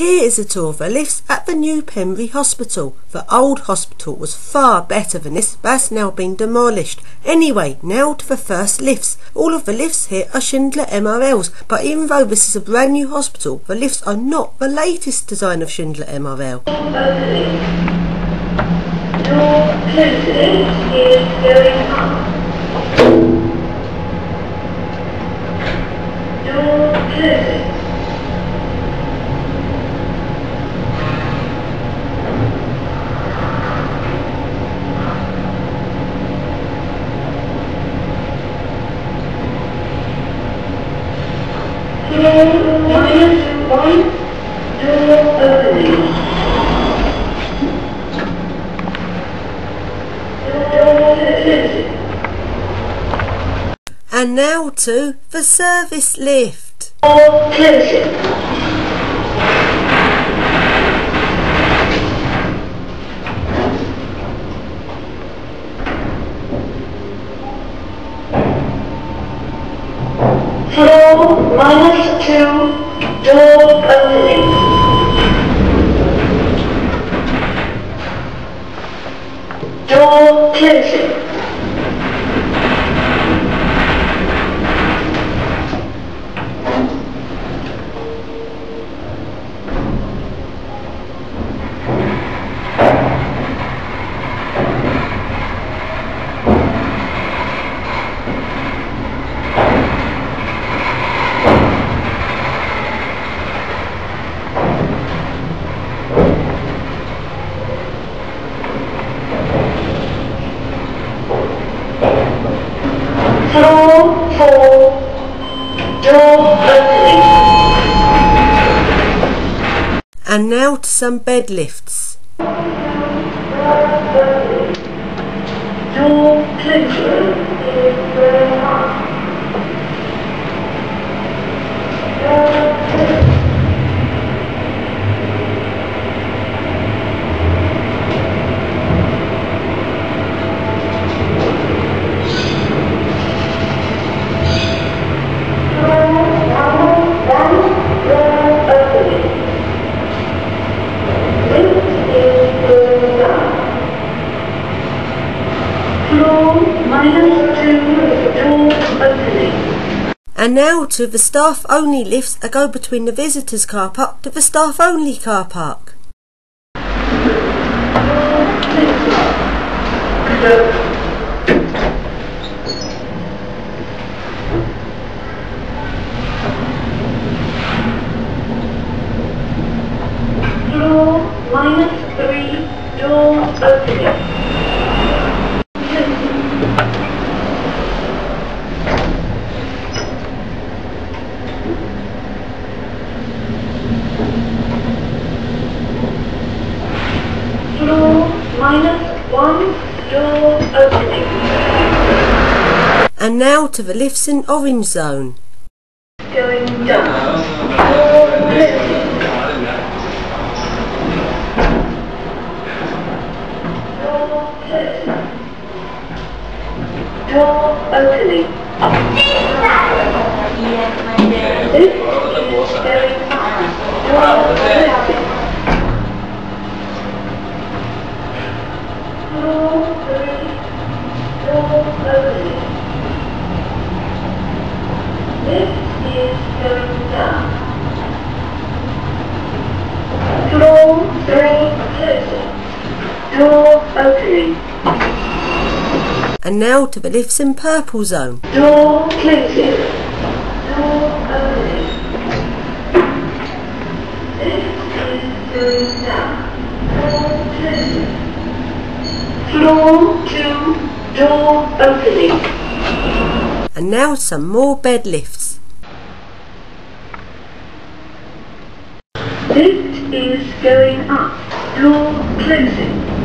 Here is a tour of the lifts at the new Pembry Hospital. The old hospital was far better than this, but has now been demolished. Anyway, now to the first lifts. All of the lifts here are Schindler MRLs, but even though this is a brand new hospital, the lifts are not the latest design of Schindler MRL. Door closing is going up. Door closing. Door opening. Door closing. And now to the service lift. Door closing. Floor -2. Door opening. Door closing. And now to some bed lifts. Door closing is going up. And now to the staff only lifts that go between the visitors car park to the staff only car park. Floor -3, door opening. -1, door opening. And now to the lifts in orange zone. Going down. Door closing. Door closing. Door opening. Lift going up. Door closing. And now to the lifts in purple zone. Door closing. Door opening. Lift is going down. Door closing. Floor 2, door opening. And now some more bed lifts. Lift is going up. Door closing.